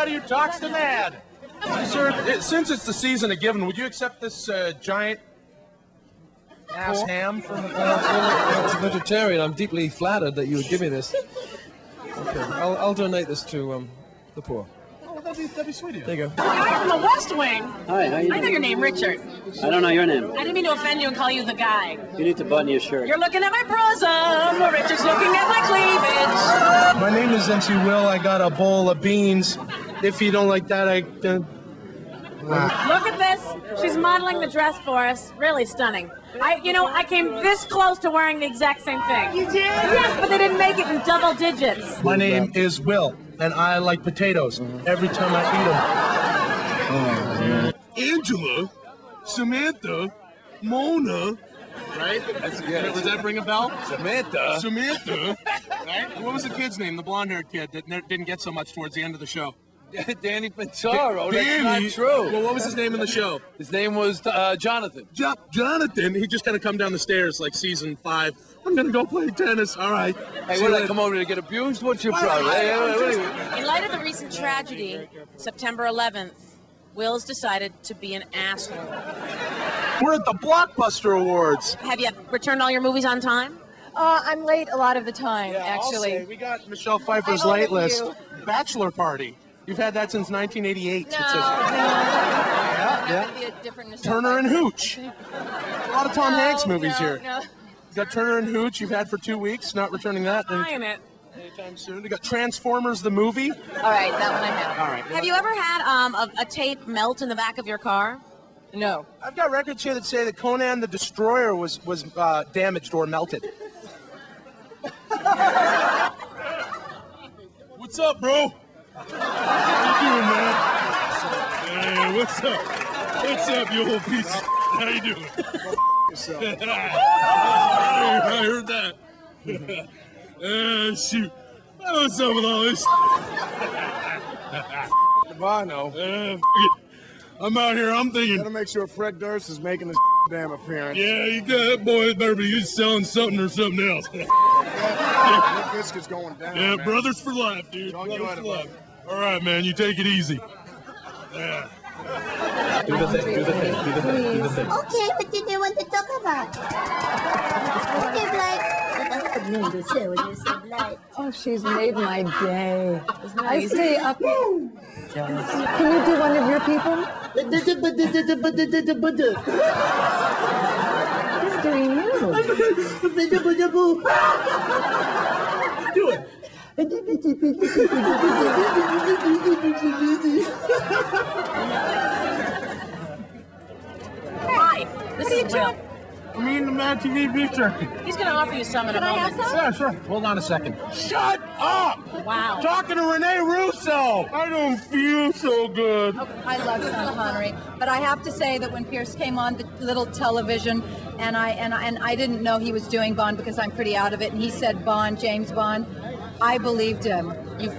everybody who talks to Mad. Sir, since it's the season of giving, would you accept this giant ass ham from It's vegetarian. I'm deeply flattered that you would give me this. Okay, I'll donate this to the poor. That'd be sweet of you. There you go. The guy from the West Wing. Hi, how are you? I know your name, Richard. I don't know your name. I didn't mean to offend you and call you the guy. You need to button your shirt. You're looking at my bosom, or Richard's looking at my cleavage. My name is MC Will. I got a bowl of beans. If you don't like that, Look at this. She's modeling the dress for us. Really stunning. I came this close to wearing the exact same thing. You did? Yes, but they didn't make it in double digits. My name is Will, and I like potatoes every time I eat them. Angela, Samantha, Mona, right? Does that ring a bell? Samantha, right? What was the kid's name, the blonde-haired kid that didn't get so much towards the end of the show? Danny Pintaro. That's not true. Well, what was his name in the show? His name was Jonathan. Jonathan? He just kind of come down the stairs like season 5. I'm going to go play tennis. All right. Hey, what did I come over to get abused? What's your problem? In light of the recent tragedy, September 11th, Will's decided to be an asshole. We're at the Blockbuster Awards. Have you returned all your movies on time? I'm late a lot of the time, actually. I'll say, we got Michelle Pfeiffer's late list. Bachelor Party. You've had that since 1988. No. Yeah. Turner and Hooch. A lot of Tom Hanks movies here. No. You got Turner and Hooch you've had for 2 weeks, not returning that. Anytime soon. You got Transformers the movie. All right, that one I have. All right. Have you ever had a tape melt in the back of your car? No. I've got records here that say that Conan the Destroyer was damaged or melted. What's up, bro? How you doing, man? Hey, what's up? What's up, you old piece? How you doing? Yourself. I heard that. Shoot. What's up with all this? Goodbye, I'm out here. I'm thinking. Gotta make sure Fred Durst is making this damn appearance. Yeah, you got that boy. Better be selling something or something else. Yeah, biscuit's going down. Yeah, man. Brothers for life, dude. Brothers for life. All right, man, you take it easy. Yeah. Do the thing. Okay, what did you want to talk about? Oh, she's made my day. I stay up. Can you do one of your people? He's doing you. Do it. Hi, this is Joe. I mean the MADtv beef jerky. He's going to offer you some in a moment. Sure. Hold on a second. Shut up! Wow. Talking to Rene Russo. I don't feel so good. Okay. I love Sean Connery, but I have to say that when Pierce came on the little television, and I didn't know he was doing Bond because I'm pretty out of it, and he said Bond, James Bond. I believed him. I'm sorry. No,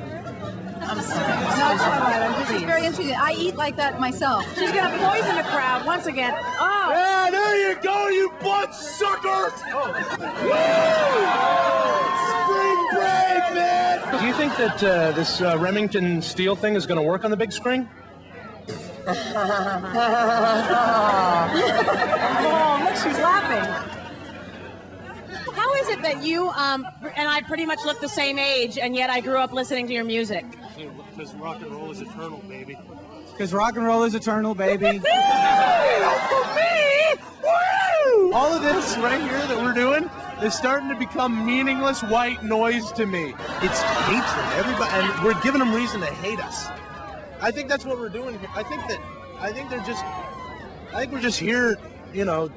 it's all right. This is very interesting. I eat like that myself. She's going to poison the crowd once again. Oh. Yeah, there you go, you blood suckers! Oh. Woo! Spring break, man! Do you think that this Remington Steel thing is going to work on the big screen? Oh, look, she's laughing. How is it that you and I pretty much look the same age, and yet I grew up listening to your music? Because rock and roll is eternal, baby. Because rock and roll is eternal, baby. Woo! All of this right here that we're doing is starting to become meaningless white noise to me. It's hatred. Everybody, and we're giving them reason to hate us. I think that's what we're doing here. I think we're just here, to.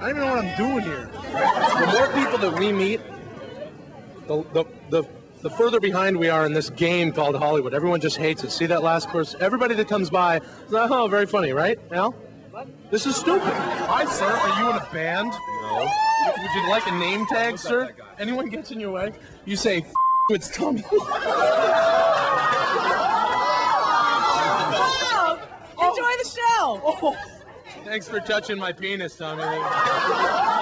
I don't even know what I'm doing here. The more people that we meet, the further behind we are in this game called Hollywood. Everyone just hates it. See that last person? Everybody that comes by, oh, very funny, right, Al? What? This is stupid. Hi, sir. Are you in a band? No. Would you like a name tag, sir? Anyone gets in your way? You say, F*** it's Tommy. Wow. Enjoy the show. Oh. Thanks for touching my penis, Tommy Lee.